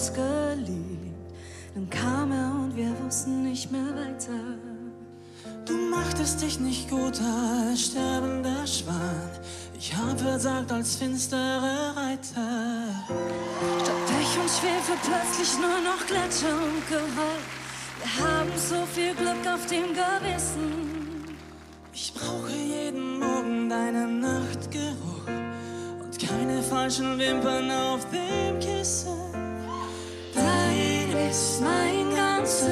uns geliebt. Dann kam er und wir wussten nicht mehr weiter. Du machtest dich nicht guter als sterbender Schwan. Ich hab versagt als finstere Reiter. Statt Pech und Schwefel plötzlich nur noch Gletscher und Gewalt. Wir haben so viel Glück auf dem Gewissen. Ich brauche jeden Morgen deinen Nachtgeruch und keine falschen Wimpern auf dem Kissen. Dein ist mein ganzes